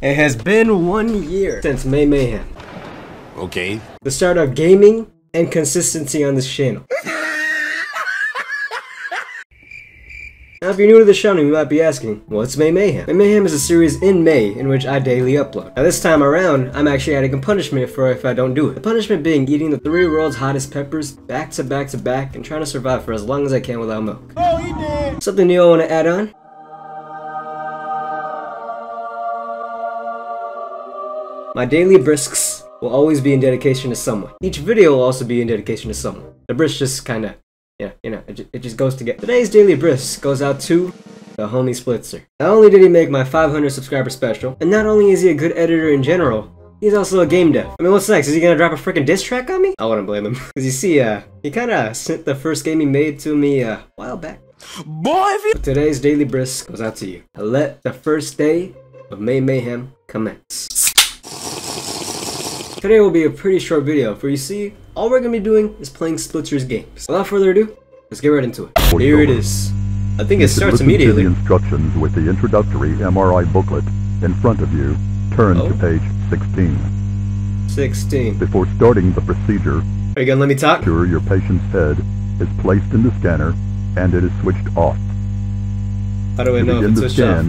It has been 1 year since May Mayhem. Okay. The start of gaming and consistency on this channel. Now, if you're new to the channel, you might be asking, what's May Mayhem? May Mayhem is a series in May in which I daily upload. Now, this time around, I'm actually adding a punishment for if I don't do it. The punishment being eating the three world's hottest peppers back to back to back and trying to survive for as long as I can without milk. Oh, he did! Something you all want to add on? My daily brisks will always be in dedication to someone. Each video will also be in dedication to someone. The brisk just kinda, yeah, you know, it just goes together. Today's daily brisk goes out to the homie Splitzter. Not only did he make my 500 subscriber special, and not only is he a good editor in general, he's also a game dev. I mean, what's next? Is he gonna drop a freaking diss track on me? I wouldn't blame him. Cause you see, he kinda sent the first game he made to me a while back. Boy, if you— Today's daily brisk goes out to you. Let the first day of May Mayhem commence. Today will be a pretty short video, for you see, all we're going to be doing is playing Splitzter's games. Without further ado, let's get right into it. Here it is. I think it starts immediately. To the instructions with the introductory MRI booklet in front of you. Turn to page 16. 16. Before starting the procedure, are you gonna let me talk? Sure, your patient's head is placed in the scanner and it is switched off. How do I know if it's switched off?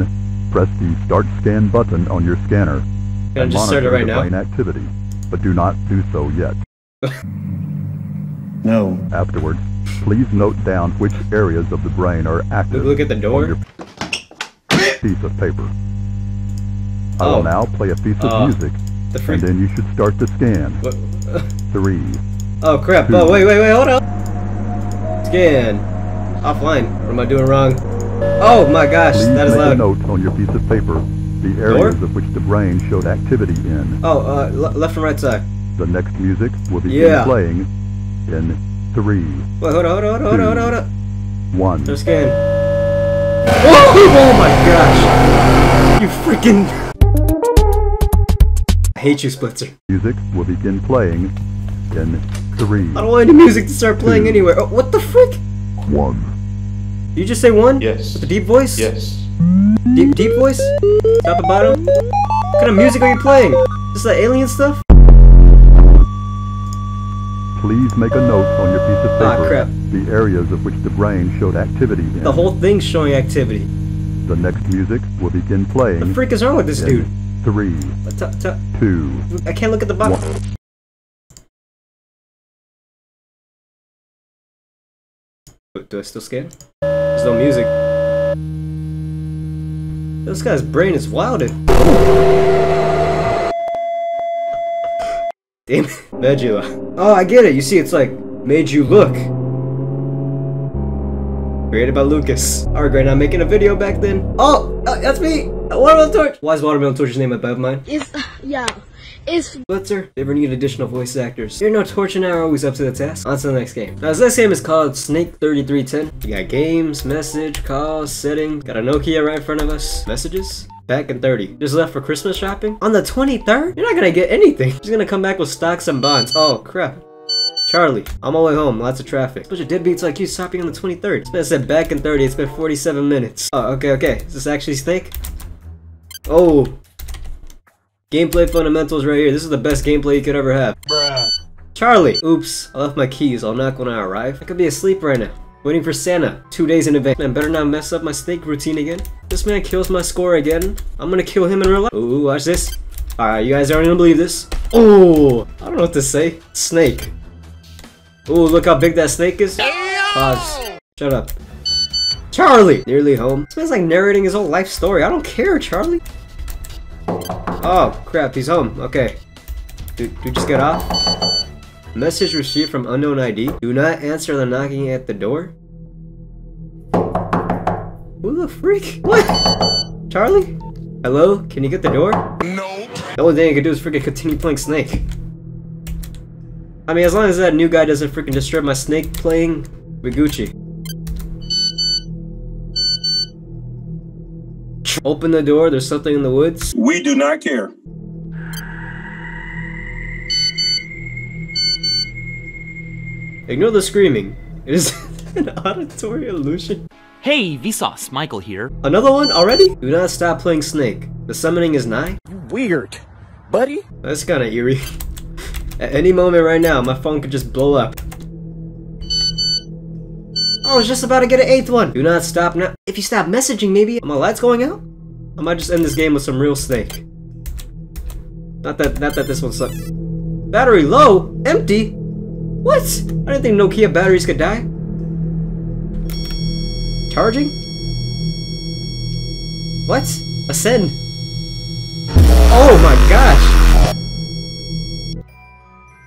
Press the Start Scan button on your scanner. Can I just start it right now? Activity. But do not do so yet. No. Afterwards, please note down which areas of the brain are active. Look at the door. Piece of paper. Oh. I will now play a piece of music, and then you should start the scan. What? Three. Oh crap! Two, oh wait, hold on. Scan. Offline. What am I doing wrong? Oh my gosh, please that is loud. Make a note on your piece of paper. The areas of which the brain showed activity in. Oh, left and right side. The next music will be playing in 3. Wait, hold on. 1. Just scan. Oh my gosh! You freaking. I hate you, Splitzter. Music will begin playing in 3. I don't want any music to start playing anywhere. Oh, what the frick? 1. Did you just say 1? Yes. With a deep voice? Yes. Deep voice? Top and bottom? What kind of music are you playing? Just like alien stuff? Please make a note on your piece of paper. Ah, crap. The areas of which the brain showed activity in. The whole thing's showing activity. The next music will begin playing. What the freak is wrong with this dude? 3. 2. I can't look at the bottom. 1. Do I still scan? There's no music. This guy's brain is wilded. Damn it. Medulla. Oh, I get it. You see, it's like, made you look. Created by Lucas. Alright, great. I'm making a video back then. Oh, that's me. Watermelon Torch. Why is Watermelon Torch's name above mine? It's, yeah. It's Splitzter. They ever need additional voice actors. You know, Torch and I are always up to the task. On to the next game. Now, this next game is called Snake 3310. You got games, message, calls, settings. Got a Nokia right in front of us. Messages? Back in 30. Just left for Christmas shopping? On the 23rd? You're not gonna get anything. She's gonna come back with stocks and bonds. Oh, crap. Charlie, I'm on my way home. Lots of traffic. Bunch of deadbeats like you stopping on the 23rd. It's been said back in 30. It's been 47 minutes. Oh, okay. Is this actually Snake? Oh. Gameplay fundamentals right here. This is the best gameplay you could ever have. Bruh. Charlie! Oops, I left my keys. I'll knock when I arrive. I could be asleep right now. Waiting for Santa. 2 days in advance. Man, better not mess up my snake routine again. This man kills my score again. I'm gonna kill him in real life. Ooh, watch this. Alright, you guys aren't gonna believe this. Oh, I don't know what to say. Snake. Ooh, look how big that snake is. Pause. Shut up. Charlie! Nearly home. This man's like narrating his whole life story. I don't care, Charlie. Oh crap, he's home. Okay. Dude, just get off. Message received from unknown ID. Do not answer the knocking at the door. Who the freak? What? Charlie? Hello? Can you get the door? No. The only thing I could do is freaking continue playing Snake. I mean, as long as that new guy doesn't freaking disturb my snake playing with Gucci. Open the door, there's something in the woods. We do not care. Ignore the screaming. It is an auditory illusion. Hey, Vsauce, Michael here. Another one already? Do not stop playing Snake. The summoning is nigh? Weird, buddy. That's kinda eerie. At any moment right now, my phone could just blow up. I was just about to get an 8th one. Do not stop now. If you stop messaging, maybe my lights going out? I might just end this game with some real Snake. Not that this one sucks. Battery low? Empty? What? I didn't think Nokia batteries could die. Charging? What? Ascend. Oh my gosh!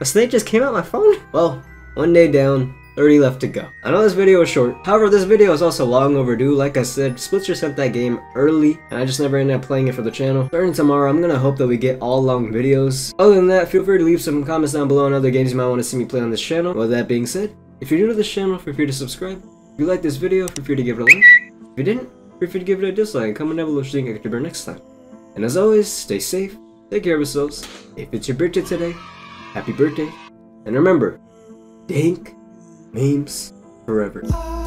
A snake just came out my phone? Well, one day down, 30 left to go. I know this video is short, however this video is also long overdue. Like I said, Splitzter sent that game early and I just never ended up playing it for the channel. Starting tomorrow, I'm gonna hope that we get all long videos. Other than that, feel free to leave some comments down below on other games you might want to see me play on this channel. With that being said, if you're new to this channel, feel free to subscribe. If you liked this video, feel free to give it a like. If you didn't, feel free to give it a dislike and comment down below what you think I could do next time. And as always, stay safe, take care of yourselves. If it's your birthday today, happy birthday. And remember, dank memes forever.